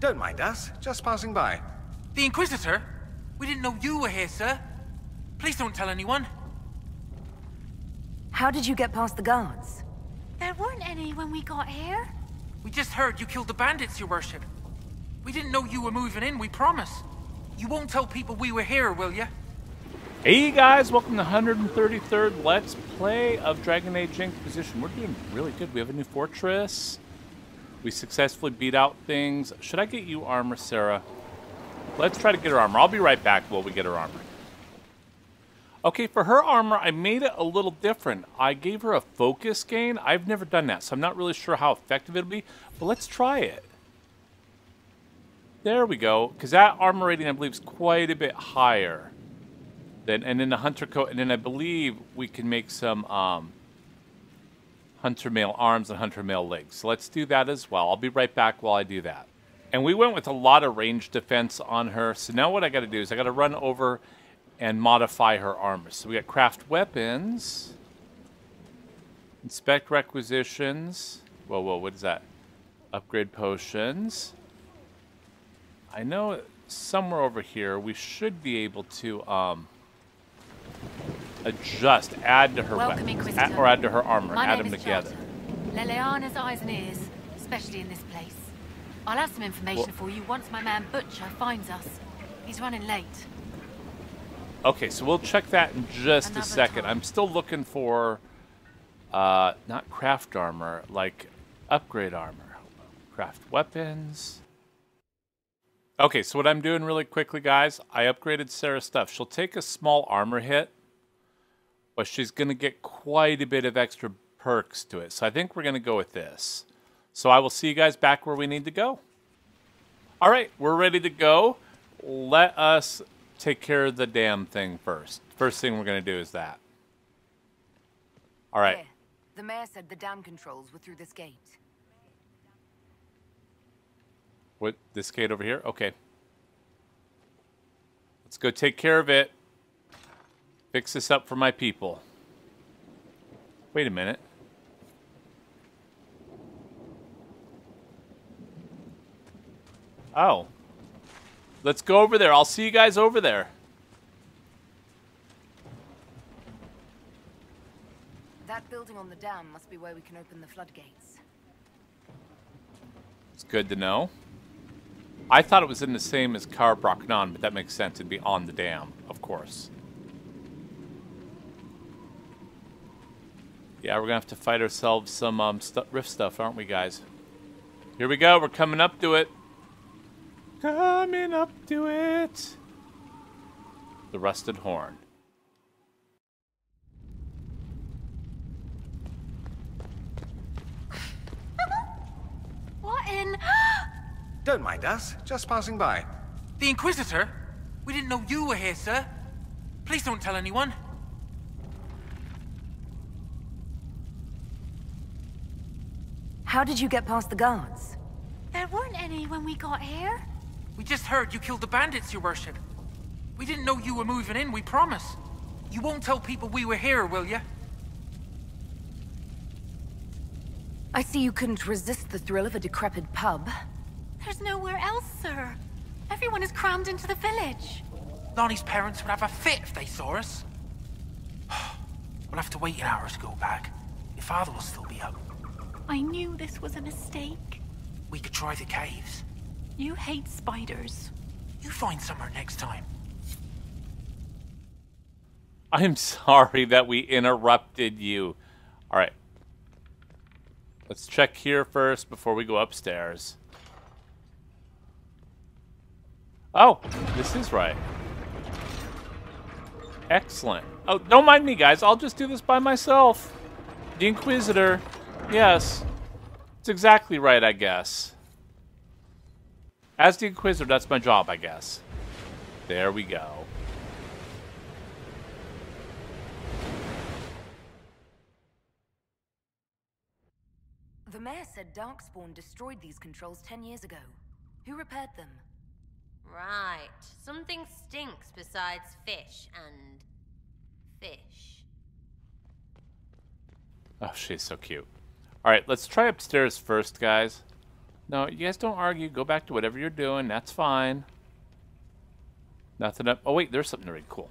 Don't mind us, just passing by. The Inquisitor? We didn't know you were here, sir. Please don't tell anyone. How did you get past the guards? There weren't any when we got here. We just heard you killed the bandits, your worship. We didn't know you were moving in, we promise. You won't tell people we were here, will you? Hey guys, welcome to 133rd Let's Play of Dragon Age Inquisition. We're doing really good. We have a new fortress. We successfully beat out things. Should I get you armor, Sera? Let's try to get her armor. I'll be right back while we get her armor. Okay, for her armor, I made it a little different. I gave her a focus gain. I've never done that, so I'm not really sure how effective it'll be, but let's try it. There we go, because that armor rating, I believe, is quite a bit higher. And then the hunter coat, and then I believe we can make some hunter male arms and hunter male legs. So let's do that as well. I'll be right back while I do that. And we went with a lot of range defense on her. So now what I got to do is I got to run over and modify her armor. So we got craft weapons, inspect requisitions. Whoa, whoa, what is that? Upgrade potions. I know somewhere over here we should be able to... adjust, add to her weapons, or add to her armor, add them together. Leliana's eyes and ears, especially in this place. I'll have some information for you once my man Butcher finds us. He's running late. Okay, so we'll check that in just a second. I'm still looking for, not craft armor, like upgrade armor. Craft weapons. Okay, so what I'm doing really quickly, guys, I upgraded Sera's stuff. She'll take a small armor hit, but she's going to get quite a bit of extra perks to it. So I think we're going to go with this. So I will see you guys back where we need to go. All right, we're ready to go. Let us take care of the damn thing first. First thing we're going to do is that. All right. Yeah, the mayor said the dam controls were through this gate. What, this gate over here? Okay. Let's go take care of it. Fix this up for my people. Wait a minute. Oh. Let's go over there. I'll see you guys over there. That building on the dam must be where we can open the floodgates. It's good to know. I thought it was in the same as Caer Bronach, but that makes sense. It'd be on the dam, of course. Yeah, we're going to have to fight ourselves some rift stuff, aren't we, guys? Here we go. We're coming up to it. Coming up to it. The Rusted Horn. What in... Don't mind us, just passing by. The Inquisitor? We didn't know you were here, sir. Please don't tell anyone. How did you get past the guards? There weren't any when we got here. We just heard you killed the bandits, your worship. We didn't know you were moving in, we promise. You won't tell people we were here, will you? I see you couldn't resist the thrill of a decrepit pub. There's nowhere else, sir. Everyone is crammed into the village. Lonnie's parents would have a fit if they saw us. We'll have to wait an hour to go back. Your father will still be up. I knew this was a mistake. We could try the caves. You hate spiders. You find somewhere next time. I'm sorry that we interrupted you. All right. Let's check here first before we go upstairs. Oh, this is right. Excellent. Oh, don't mind me, guys. I'll just do this by myself. The Inquisitor. Yes. It's exactly right, I guess. As the Inquisitor, that's my job, I guess. There we go. The mayor said Darkspawn destroyed these controls 10 years ago. Who repaired them? Right. Something stinks besides fish and... fish. Oh, she's so cute. Alright, let's try upstairs first, guys. No, you guys don't argue. Go back to whatever you're doing. That's fine. Nothing up. Oh, wait. There's something to read. Cool.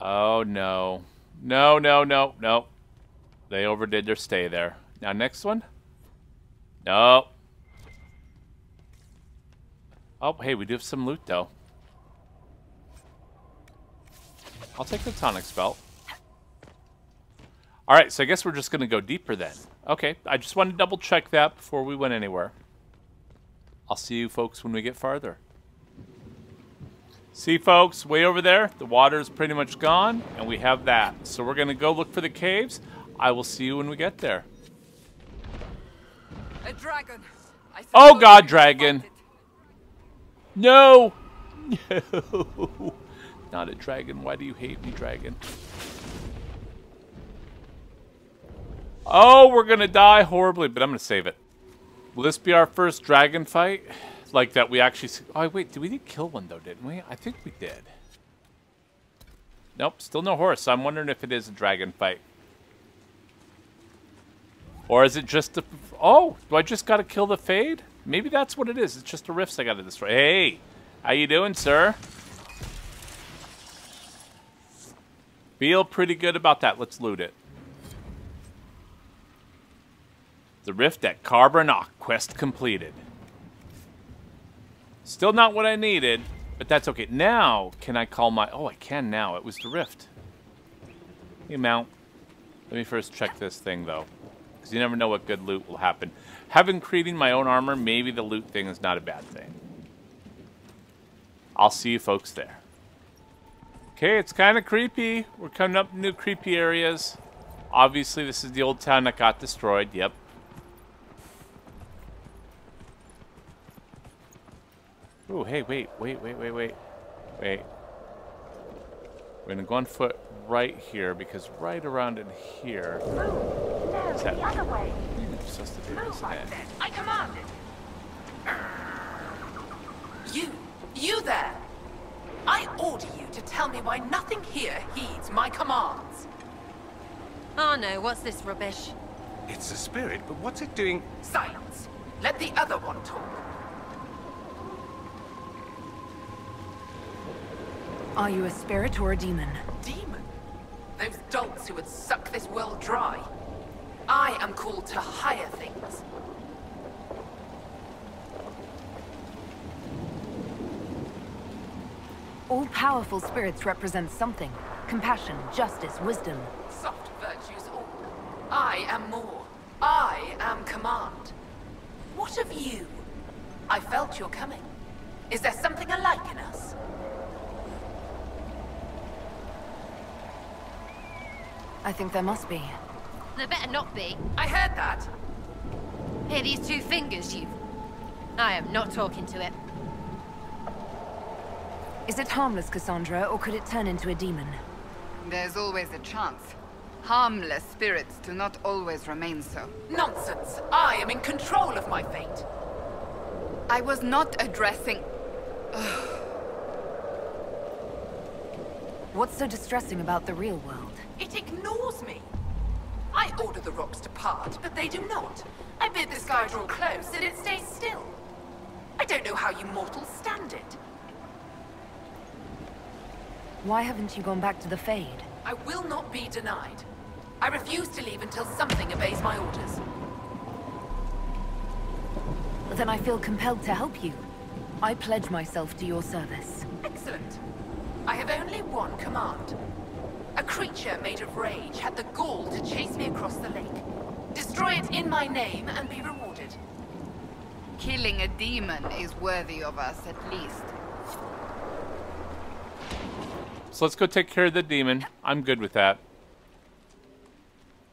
Oh, no. No, no, no, no. They overdid their stay there. Now, next one. No. Oh, hey, we do have some loot, though. I'll take the tonic spell. All right, so I guess we're just going to go deeper then. Okay, I just wanted to double check that before we went anywhere. I'll see you folks when we get farther. See, folks, way over there, the water's pretty much gone, and we have that. So we're going to go look for the caves. I will see you when we get there. A dragon. Oh, God, dragon. No! No! Not a dragon. Why do you hate me, dragon? Oh, we're going to die horribly, but I'm going to save it. Will this be our first dragon fight? Like that we actually... Oh, wait. Did we kill one, though, didn't we? I think we did. Nope. Still no horse. I'm wondering if it is a dragon fight. Or is it just a... Oh, do I just got to kill the Fade? Maybe that's what it is. It's just the rifts I got to destroy. Hey, how you doing, sir? Feel pretty good about that. Let's loot it. The rift at Caer Bronach. Quest completed. Still not what I needed, but that's okay. Now, can I call my... Oh, I can now. It was the rift. Hey, Mount. Let me first check this thing, though. Because you never know what good loot will happen. Having creating my own armor, maybe the loot thing is not a bad thing. I'll see you folks there. Okay, it's kind of creepy. We're coming up new creepy areas. Obviously, this is the old town that got destroyed. Yep. Oh, hey, wait. We're going to go on foot right here, because right around in here... Move. No, the other way. You're supposed to do this, like that. I command it. You there. I order you to tell me why nothing here heeds my commands. Oh no, what's this rubbish? It's a spirit, but what's it doing? Silence. Let the other one talk. Are you a spirit or a demon? Demon? Those dolts who would suck this world dry. I am called to higher things. All-powerful spirits represent something. Compassion, justice, wisdom. Soft virtues all. I am more. I am command. What of you? I felt your coming. Is there something alike in us? I think there must be. There better not be. I heard that. Here, these two fingers, you... I am not talking to it. Is it harmless, Cassandra, or could it turn into a demon? There's always a chance. Harmless spirits do not always remain so. Nonsense! I am in control of my fate! I was not addressing... What's so distressing about the real world? It ignores me! I order the rocks to part, but they do not. I bid the sky draw close, and it stays still. I don't know how you mortals stand it. Why haven't you gone back to the Fade? I will not be denied. I refuse to leave until something obeys my orders. Then I feel compelled to help you. I pledge myself to your service. Excellent. I have only one command. A creature made of rage had the gall to chase me across the lake. Destroy it in my name and be rewarded. Killing a demon is worthy of us, at least. So let's go take care of the demon. I'm good with that.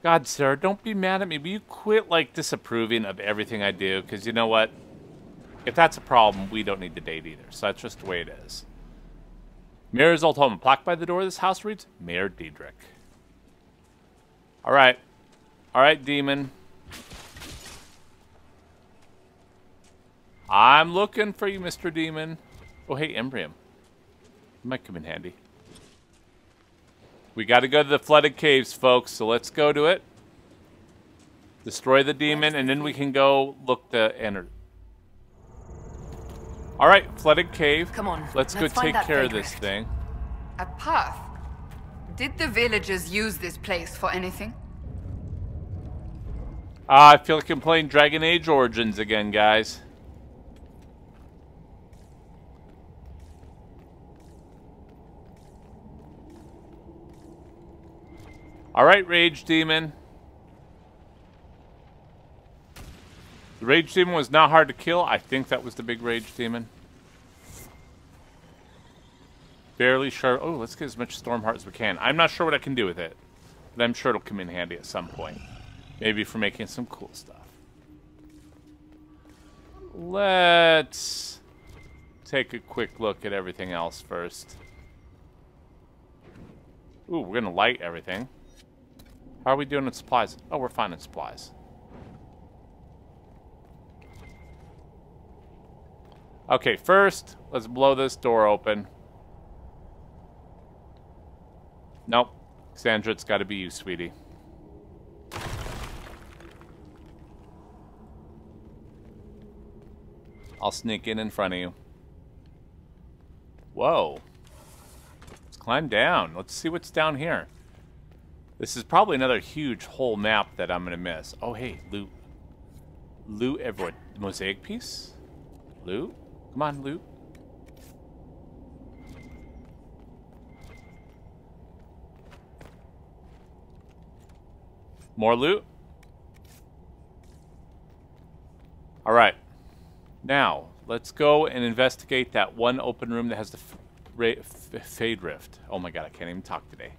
God, Sera, don't be mad at me. Will you quit, like, disapproving of everything I do? Because you know what? If that's a problem, we don't need to date either. So that's just the way it is. Mayor's old home. A plaque by the door of this house reads, Mayor Diedrich. All right. All right, demon. I'm looking for you, Mr. Demon. Oh, hey, Embrium. It might come in handy. We got to go to the flooded caves, folks, so let's go to it. Destroy the demon, and then we can go look to enter. All right, flooded cave. Come on. Let's go take care of this thing. A path. Did the villagers use this place for anything? I feel like I'm playing Dragon Age Origins again, guys. All right, Rage Demon. The Rage Demon was not hard to kill. I think that was the big Rage Demon. Barely sure. Oh, let's get as much Stormheart as we can. I'm not sure what I can do with it, but I'm sure it'll come in handy at some point. Maybe for making some cool stuff. Let's take a quick look at everything else first. Ooh, we're going to light everything. How are we doing with supplies? Oh, we're finding supplies. Okay, first, let's blow this door open. Nope. Cassandra, it's got to be you, sweetie. I'll sneak in front of you. Whoa. Let's climb down. Let's see what's down here. This is probably another huge whole map that I'm going to miss. Oh, hey, loot. Loot everyone. Mosaic piece? Loot? Come on, loot. More loot. All right. Now, let's go and investigate that one open room that has the Fade Rift. Oh my god, I can't even talk today.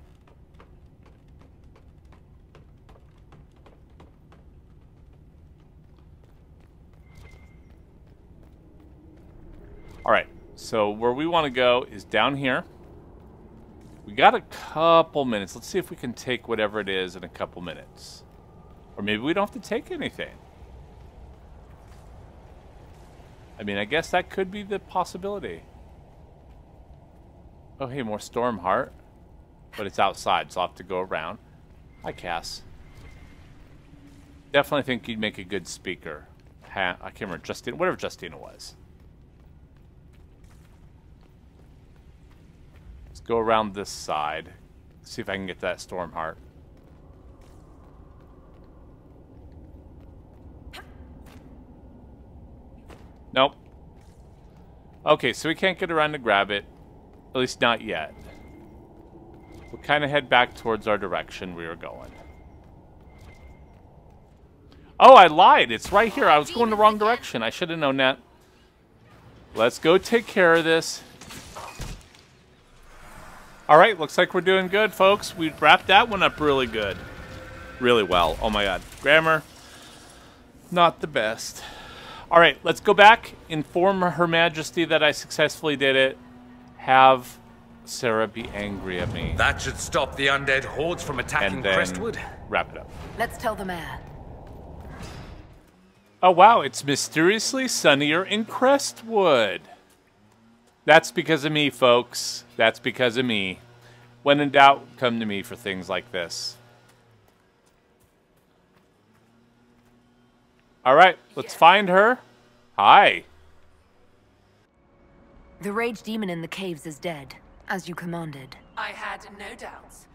All right. So, where we want to go is down here. We got a couple minutes. Let's see if we can take whatever it is in a couple minutes. Or maybe we don't have to take anything. I mean, I guess that could be the possibility. Oh, hey, more Stormheart. But it's outside, so I'll have to go around. Hi, Cass. Definitely think you'd make a good speaker. I can't remember. Justina, whatever Justina was. Go around this side. See if I can get that Stormheart. Nope. Okay, so we can't get around to grab it. At least not yet. We'll kind of head back towards our direction we were going. Oh, I lied. It's right here. I was going the wrong direction. I should have known that. Let's go take care of this. All right, looks like we're doing good, folks. We wrapped that one up really good. Really well. Oh, my God. Grammar, not the best. All right, let's go back, inform Her Majesty that I successfully did it. Have Sera be angry at me. That should stop the undead hordes from attacking Crestwood. Wrap it up. Let's tell the man. Oh, wow, it's mysteriously sunnier in Crestwood. That's because of me, folks. That's because of me. When in doubt, come to me for things like this. All right, let's find her. Hi. The Rage Demon in the caves is dead, as you commanded. I had no doubts.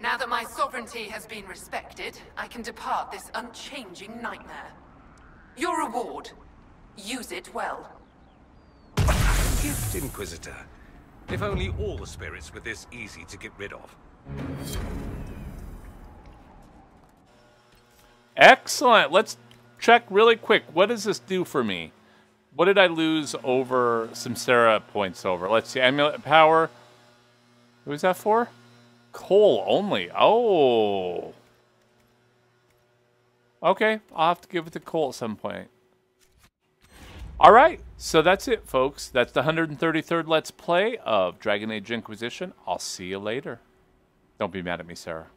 Now that my sovereignty has been respected, I can depart this unchanging nightmare. Your reward. Use it well. Gift, Inquisitor. If only all the spirits were this easy to get rid of. Excellent. Let's check really quick. What does this do for me? What did I lose over some Sera points over? Let's see. Amulet power. Who is that for? Cole only. Oh. Okay. I'll have to give it to Cole at some point. All right, so that's it, folks. That's the 133rd Let's Play of Dragon Age Inquisition. I'll see you later. Don't be mad at me, Sera.